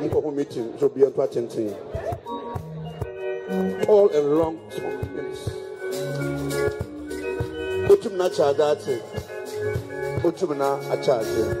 Nko meeting so be entertaining. All along yes. Otum na charge it. Otum na charge